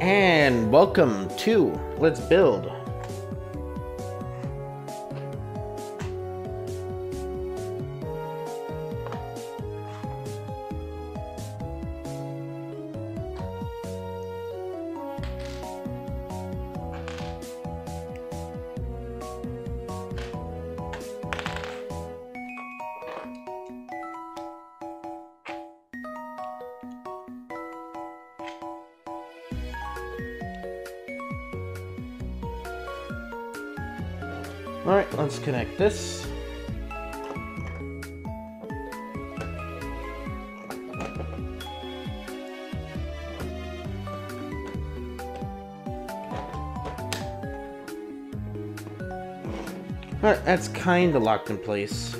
And welcome to Let's Build. All right, let's connect this. All right, that's kind of locked in place.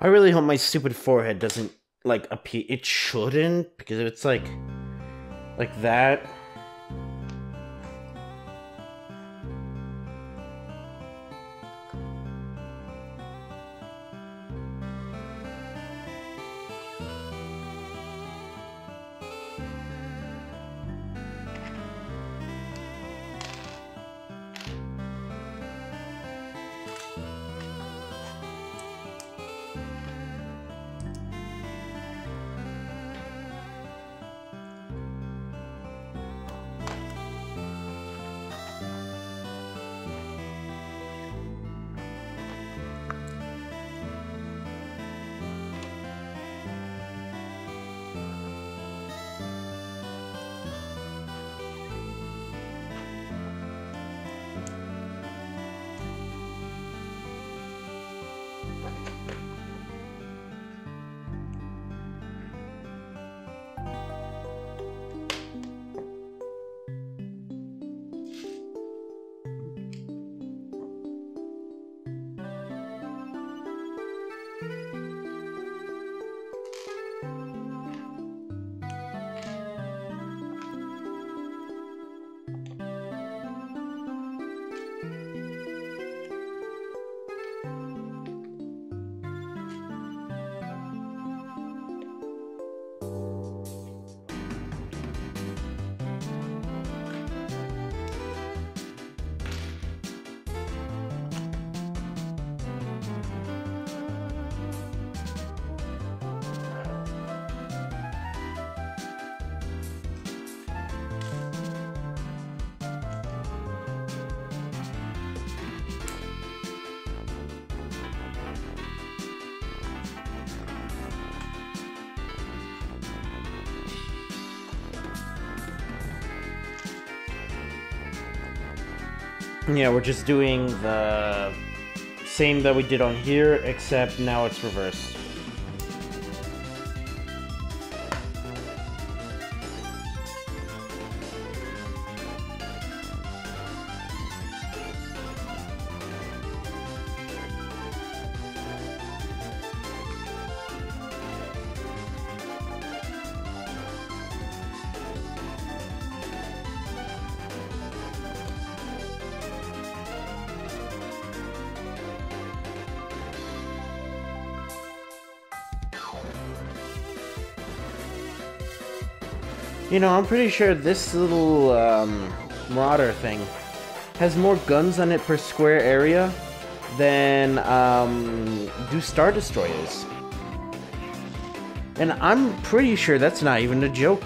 I really hope my stupid forehead doesn't, like, appear. It shouldn't, because if it's, like that. Yeah, we're just doing the same that we did on here, except now it's reversed. You know, I'm pretty sure this little marauder thing has more guns on it per square area than do Star Destroyers. And I'm pretty sure that's not even a joke.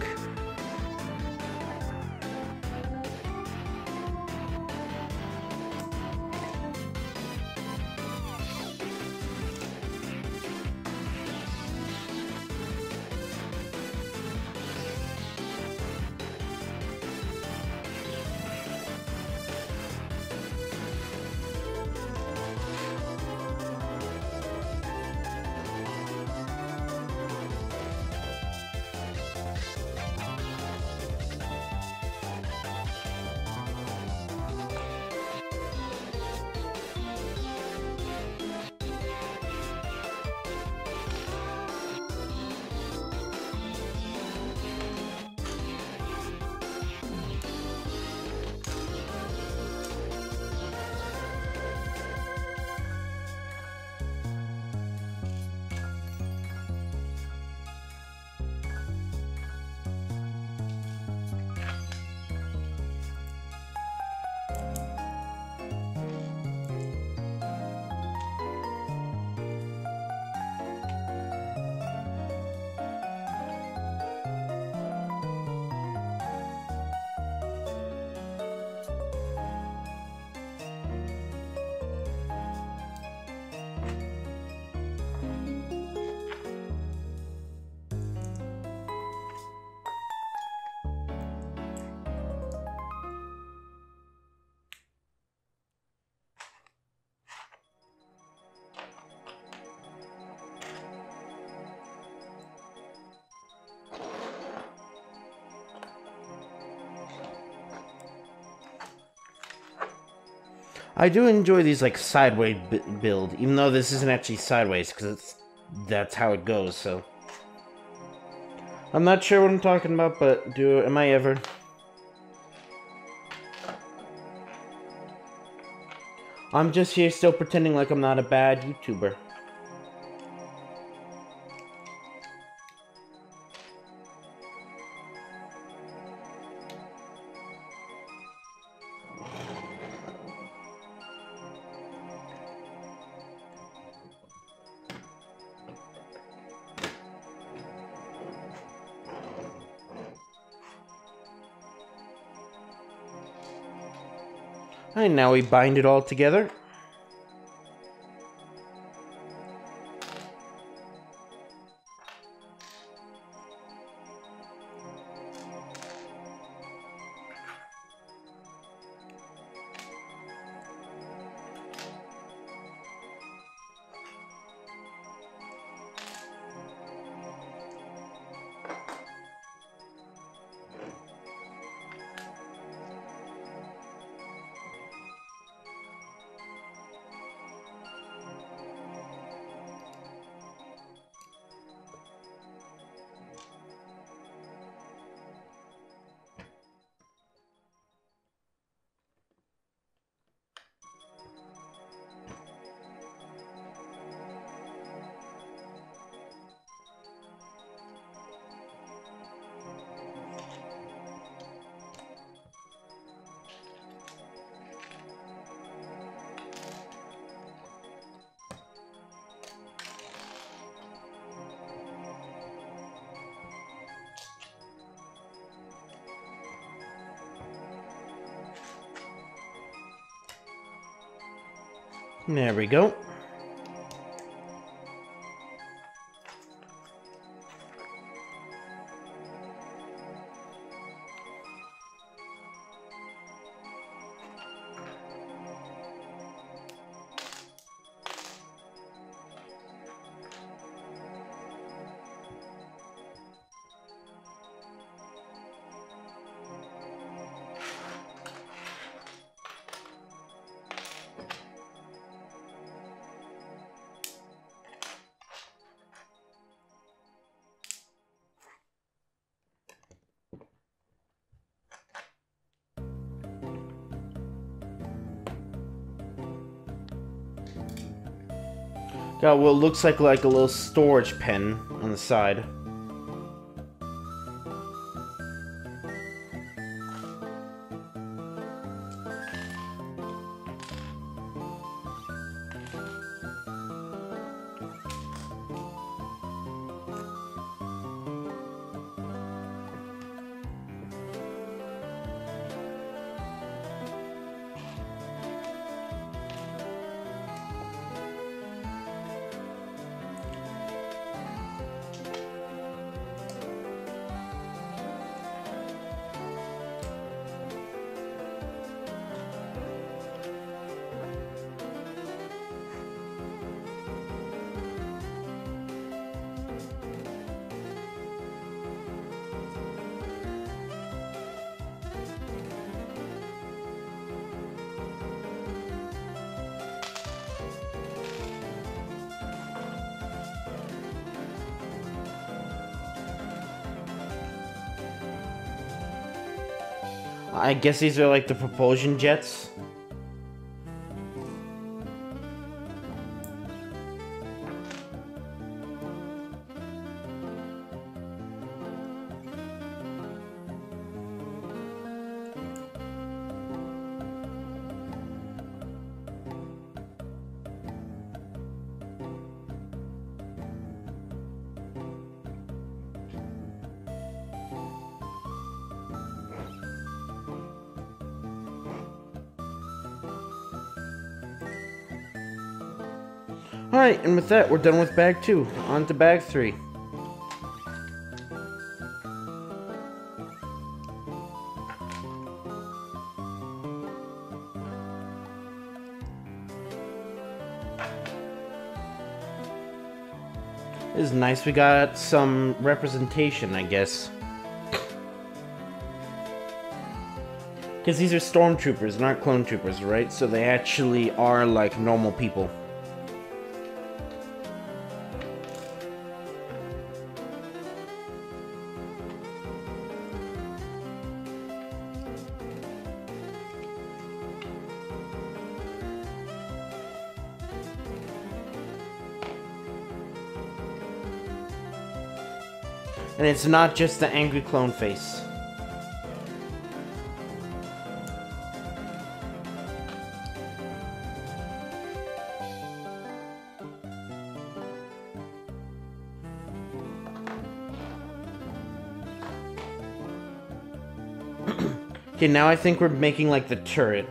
I do enjoy these, like, sideways build, even though this isn't actually sideways, because that's how it goes, so. I'm not sure what I'm talking about, but am I ever? I'm just here still pretending like I'm not a bad YouTuber. And now we bind it all together. There we go. Got what looks like a little storage pen on the side. I guess these are like the propulsion jets. Alright, and with that, we're done with bag 2. On to bag 3. This is nice, we got some representation, I guess. Because these are stormtroopers, not clone troopers, right? So they actually are like normal people. And it's not just the angry clone face. Okay, now I think we're making like the turret.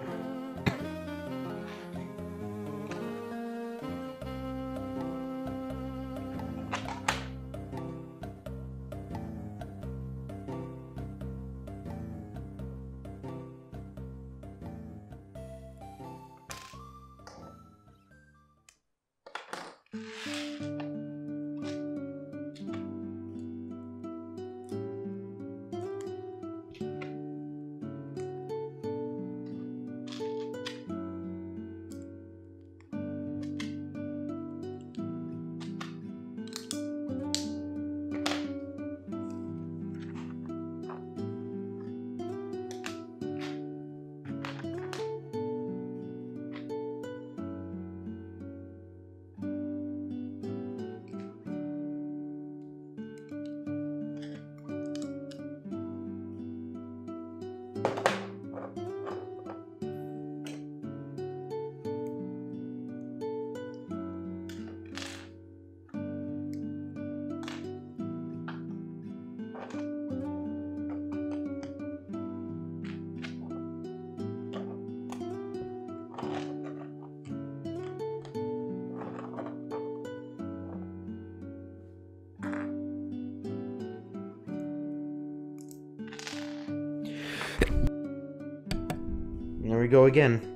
There we go again.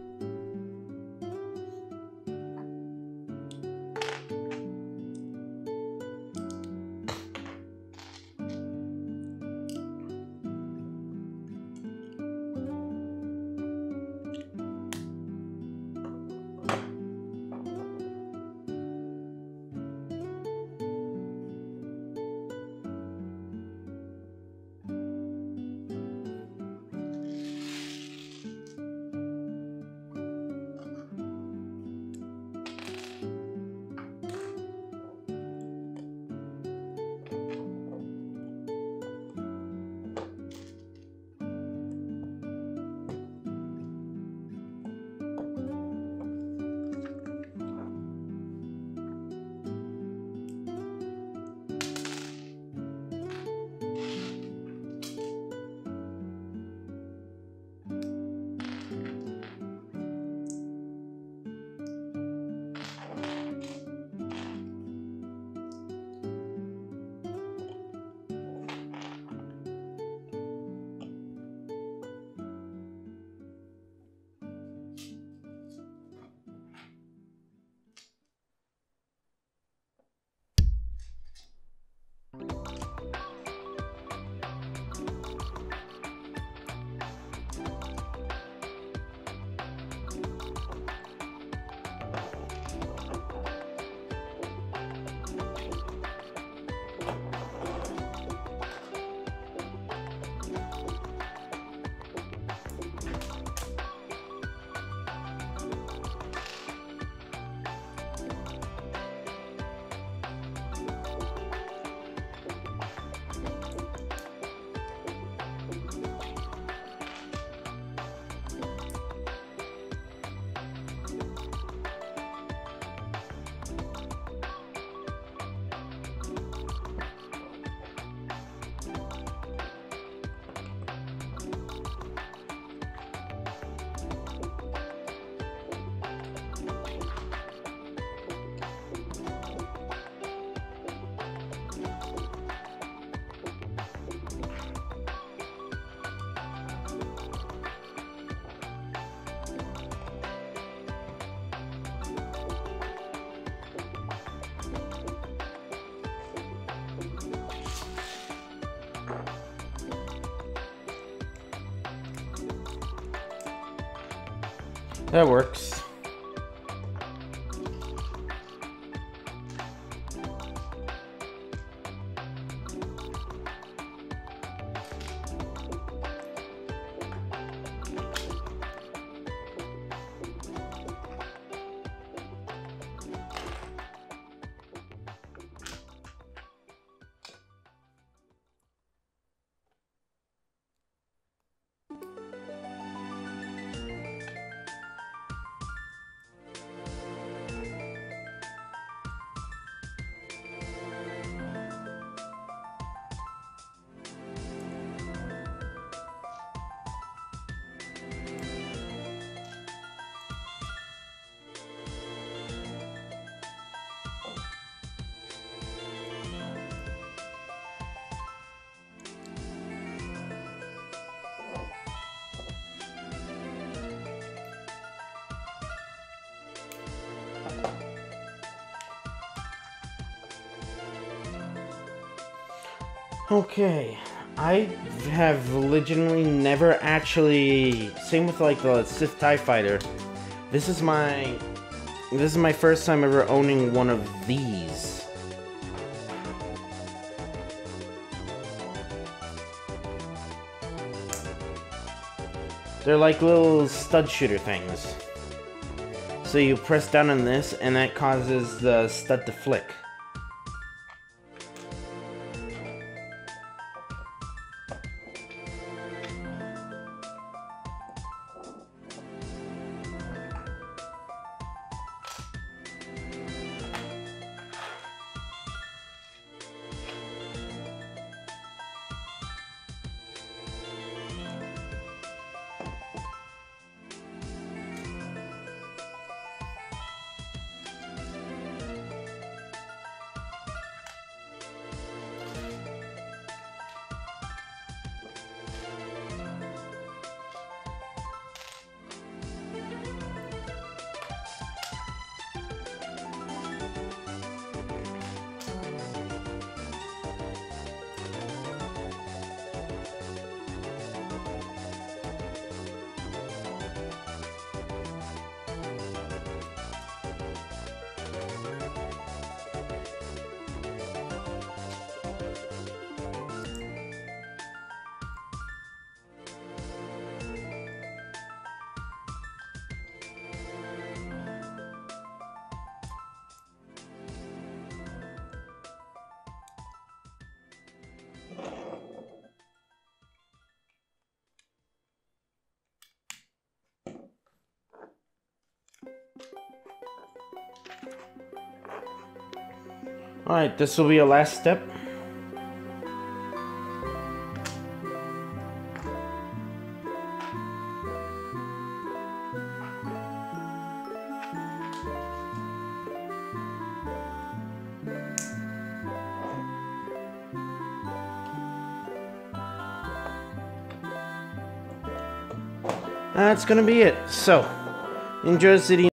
That works. Okay, I have legitimately never actually, same with like the Sith TIE Fighter, this is my first time ever owning one of these. They're like little stud shooter things. So you press down on this and that causes the stud to flick. Alright, this will be a last step. That's gonna be it. So, enjoy the city.